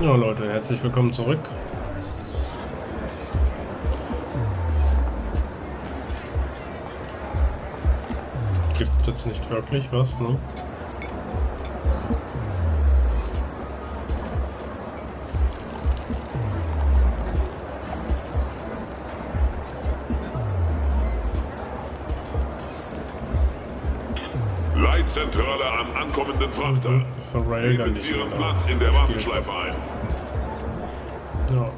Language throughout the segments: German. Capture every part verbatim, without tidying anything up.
Ja Leute, herzlich willkommen zurück. Gibt es jetzt nicht wirklich was, ne? Leitzentrale am ankommenden Frachter. Mhm, so Railgun nehmen ihren Platz in der Warteschleife ein. Ja.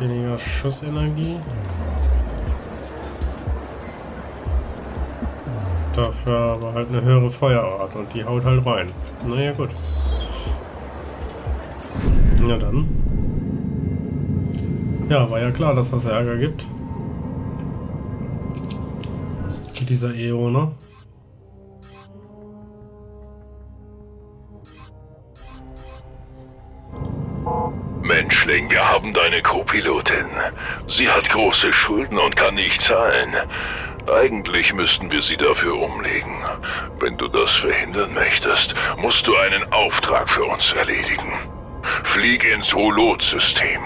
Weniger Schussenergie. Dafür aber halt eine höhere Feuerart und die haut halt rein. Naja gut. Ja dann. Ja, war ja klar, dass das Ärger gibt. Mit dieser E O, ne? Menschling, wir haben deine Co-Pilotin. Sie hat große Schulden und kann nicht zahlen. Eigentlich müssten wir sie dafür umlegen. Wenn du das verhindern möchtest, musst du einen Auftrag für uns erledigen. Flieg ins Hulot-System.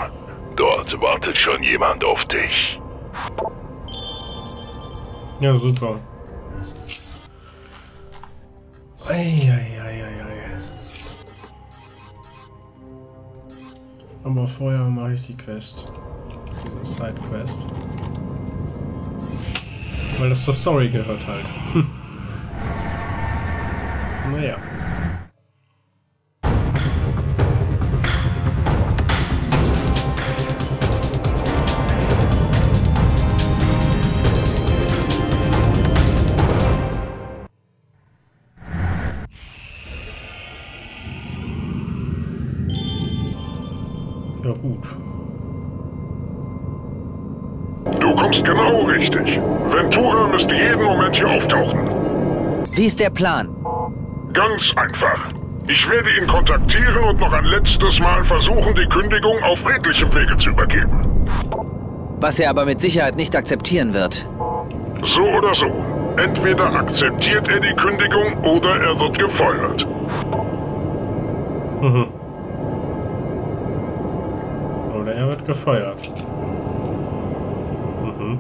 Dort wartet schon jemand auf dich. Ja, super. Eieieiei. Aber vorher mache ich die Quest. Diese Side-Quest. Weil das zur Story gehört halt. Hm. Naja. Ja gut. Du kommst genau richtig. Ventura müsste jeden Moment hier auftauchen. Wie ist der Plan? Ganz einfach. Ich werde ihn kontaktieren und noch ein letztes Mal versuchen, die Kündigung auf friedlichem Wege zu übergeben. Was er aber mit Sicherheit nicht akzeptieren wird. So oder so. Entweder akzeptiert er die Kündigung oder er wird gefeuert. Mhm. Oder er wird gefeuert. Mhm.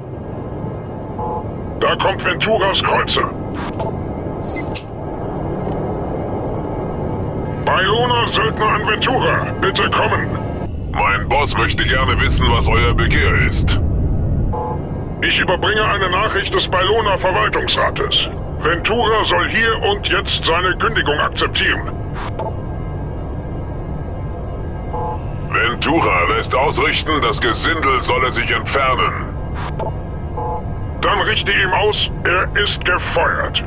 Da kommt Venturas Kreuzer. Baylona, Söldner an Ventura, bitte kommen. Mein Boss möchte gerne wissen, was euer Begehr ist. Ich überbringe eine Nachricht des Baylona Verwaltungsrates. Ventura soll hier und jetzt seine Kündigung akzeptieren. Ventura lässt ausrichten, das Gesindel solle sich entfernen. Dann richte ihm aus, er ist gefeuert.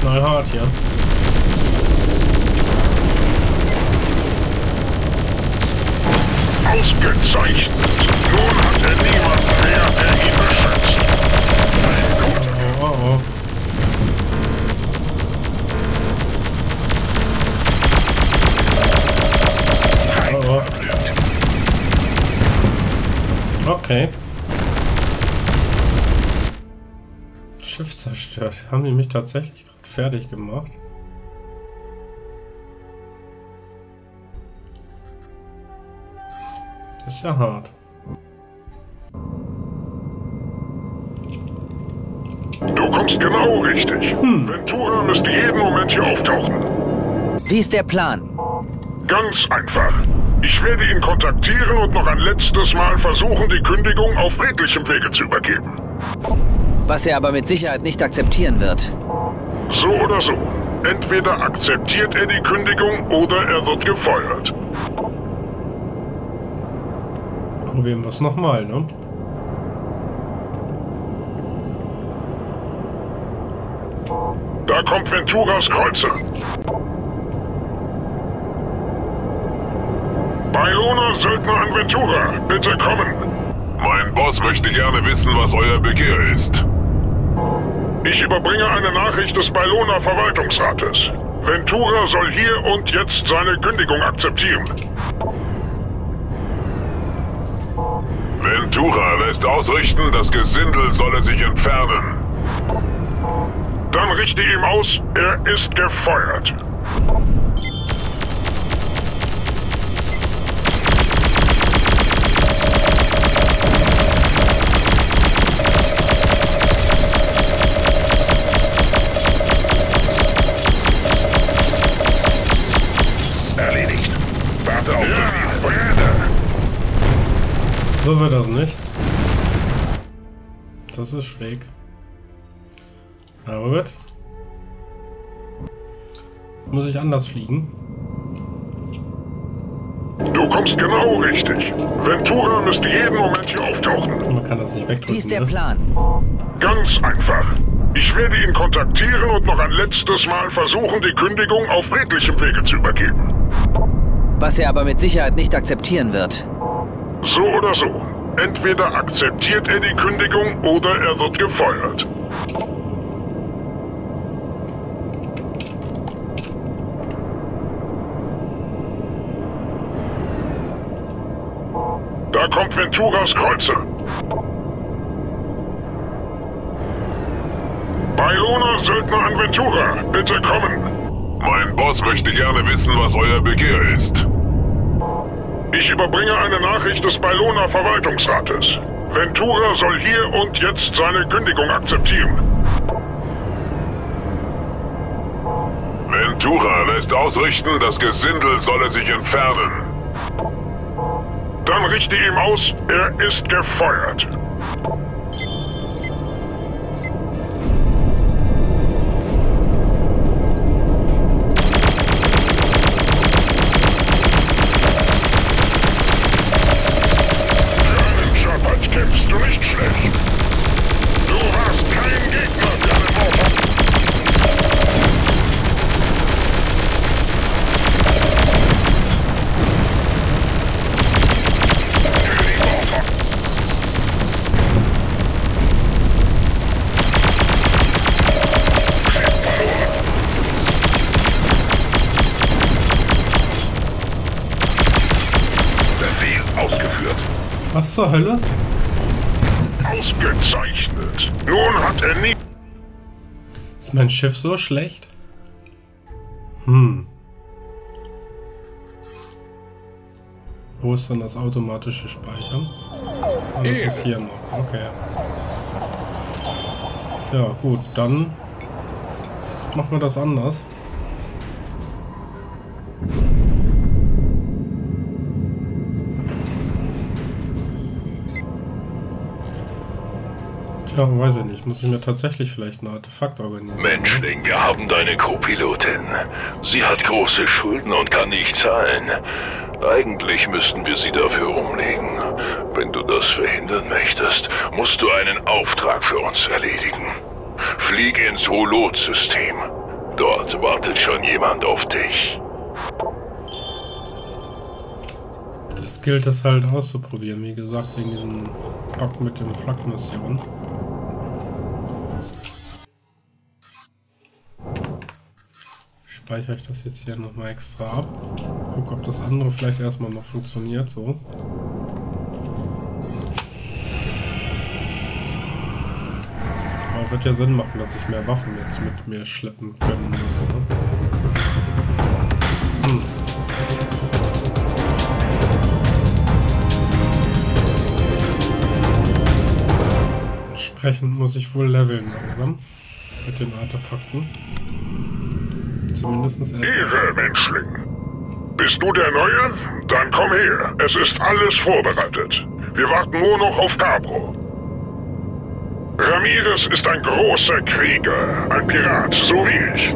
Knallhart, ja. Ausgezeichnet! Nun hat er niemanden mehr, der ihn beschützt. Ein guter. Oh, oh, oh. Okay. Schiff zerstört. Haben die mich tatsächlich gerade fertig gemacht? Das ist ja hart. Du kommst genau richtig. Hm. Ventura müsste jeden Moment hier auftauchen. Wie ist der Plan? Ganz einfach. Ich werde ihn kontaktieren und noch ein letztes Mal versuchen, die Kündigung auf friedlichem Wege zu übergeben. Was er aber mit Sicherheit nicht akzeptieren wird. So oder so. Entweder akzeptiert er die Kündigung oder er wird gefeuert. probieren wir es nochmal, ne? Da kommt Venturas Kreuzer. Baylona, Söldner an Ventura, bitte kommen. Mein Boss möchte gerne wissen, was euer Begehr ist. Ich überbringe eine Nachricht des Baylona Verwaltungsrates. Ventura soll hier und jetzt seine Kündigung akzeptieren. Ventura lässt ausrichten, das Gesindel solle sich entfernen. Dann richte ihm aus, er ist gefeuert. So wird das nichts. Das ist schräg. Aber gut. Muss ich anders fliegen? Du kommst genau richtig. Ventura müsste jeden Moment hier auftauchen. Man kann das nicht wegdrücken. Wie ist der Plan? Ganz einfach. Ich werde ihn kontaktieren und noch ein letztes Mal versuchen, die Kündigung auf friedlichem Wege zu übergeben. Was er aber mit Sicherheit nicht akzeptieren wird. So oder so. Entweder akzeptiert er die Kündigung oder er wird gefeuert. Da kommt Venturas Kreuzer. Baylona, Söldner an Ventura, bitte kommen. Mein Boss möchte gerne wissen, was euer Begehr ist. Ich überbringe eine Nachricht des Baylona Verwaltungsrates. Ventura soll hier und jetzt seine Kündigung akzeptieren. Ventura lässt ausrichten, das Gesindel solle sich entfernen. Dann richte ihm aus, er ist gefeuert. Was zur Hölle? Ausgezeichnet. Nun hat er nie. Ist mein Schiff so schlecht? Hm. Wo ist denn das automatische Speichern? Ah, das ist hier noch. Okay. Ja, gut, dann machen wir das anders. Ja, weiß ich nicht. Muss ich mir tatsächlich vielleicht ein Artefakt organisieren? Menschling, wir haben deine Co-Pilotin. Sie hat große Schulden und kann nicht zahlen. Eigentlich müssten wir sie dafür umlegen. Wenn du das verhindern möchtest, musst du einen Auftrag für uns erledigen. Flieg ins Hulot-System. Dort wartet schon jemand auf dich. Das gilt es halt auszuprobieren, wie gesagt, wegen diesem Bug mit den Flak-Missionen. Speichere ich das jetzt hier nochmal extra ab. Guck, ob das andere vielleicht erstmal noch funktioniert, so. Aber wird ja Sinn machen, dass ich mehr Waffen jetzt mit mir schleppen können muss, ne? Hm. Entsprechend muss ich wohl leveln langsam mit den Artefakten. Ehre, Menschling. Bist du der Neue? Dann komm her. Es ist alles vorbereitet. Wir warten nur noch auf Cabro. Ramirez ist ein großer Krieger, ein Pirat, so wie ich.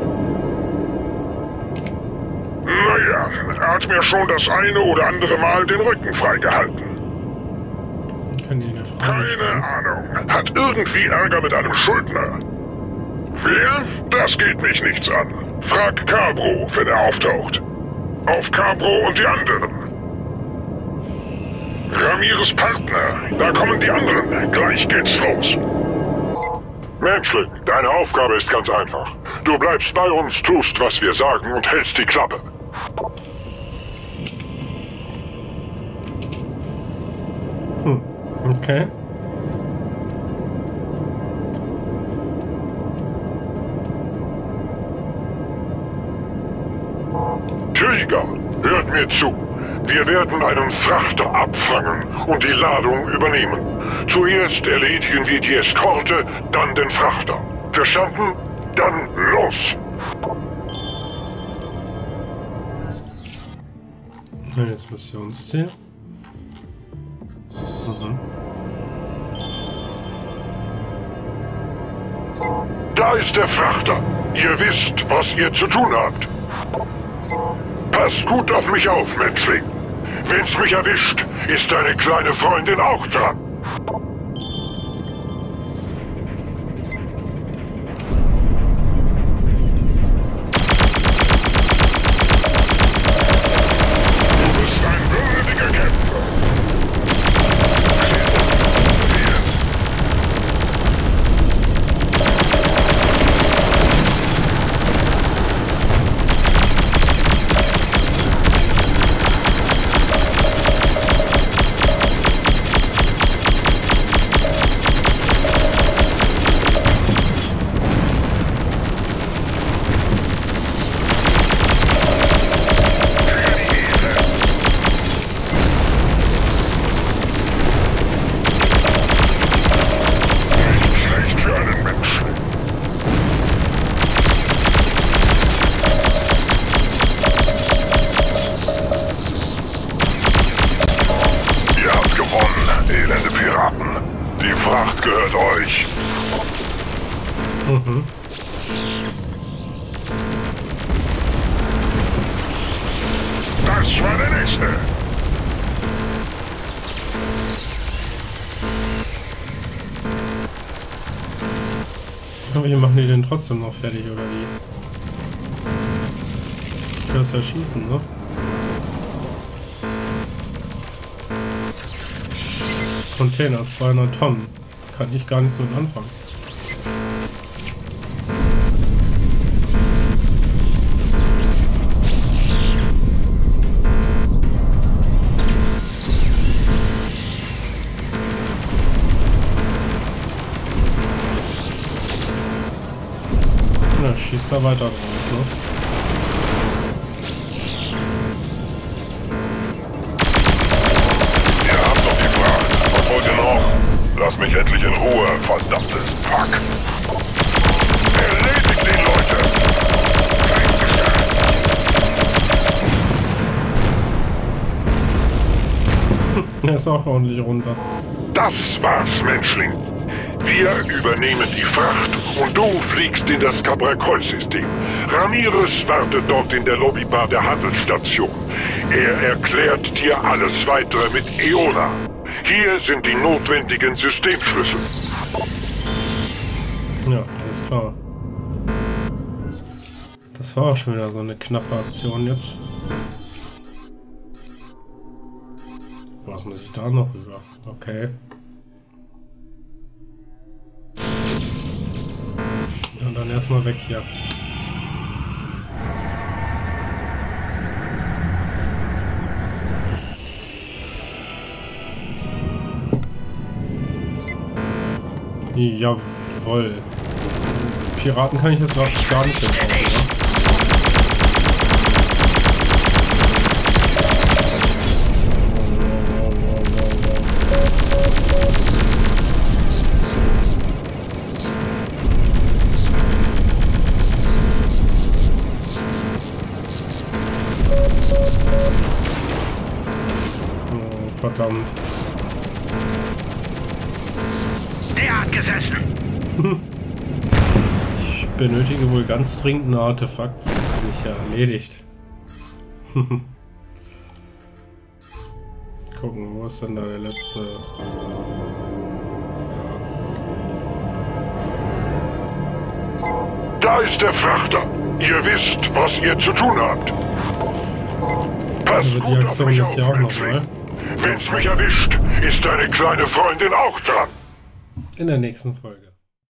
Naja, er hat mir schon das eine oder andere Mal den Rücken freigehalten. Ich kann ihn ja fragen. Keine Ahnung. Hat irgendwie Ärger mit einem Schuldner. Wer? Das geht mich nichts an. Frag Cabro, wenn er auftaucht. Auf Cabro und die anderen. Ramirez Partner. Da kommen die anderen. Gleich geht's los. Menschling, deine Aufgabe ist ganz einfach. Du bleibst bei uns, tust, was wir sagen und hältst die Klappe. Hm, okay. Krieger, hört mir zu. Wir werden einen Frachter abfangen und die Ladung übernehmen. Zuerst erledigen wir die Eskorte, dann den Frachter. Verstanden? Dann los! Na, jetzt müsst ihr uns sehen. Mhm. Da ist der Frachter. Ihr wisst, was ihr zu tun habt. Passt gut auf mich auf, Menschling. Wenn's mich erwischt, ist deine kleine Freundin auch dran. Wir machen die denn trotzdem noch fertig, oder wie? Du kannst ja schießen, ne? Container, zweihundert Tonnen. Kann ich gar nicht so mit anfangen. Schießt da weiter drauf, ne? Ihr habt doch gefragt. Was wollt ihr noch? Lass mich endlich in Ruhe, verdammtes Fuck! Erledigt die Leute! Kein Er ist auch ordentlich runter. Das war's, Menschling! Wir übernehmen die Fracht und du fliegst in das Cabrakol-System. Ramirez wartet dort in der Lobbybar der Handelsstation. Er erklärt dir alles weitere mit E O L A. Hier sind die notwendigen Systemschlüssel. Ja, alles klar. Das war auch schon wieder so eine knappe Aktion jetzt. Was muss ich da noch rüber? Okay. Und dann erstmal weg hier. Jawohl. Piraten kann ich jetzt noch gar nicht bekommen, oder? Verdammt. Der hat gesessen. Ich benötige wohl ganz dringend ein Artefakt. Das habe ich ja erledigt. gucken, wo ist denn da der letzte? Da ist der Frachter. Ihr wisst, was ihr zu tun habt. Passt also gut auf mich auf, Menschling. Wenn's mich erwischt, ist deine kleine Freundin auch dran. In der nächsten Folge.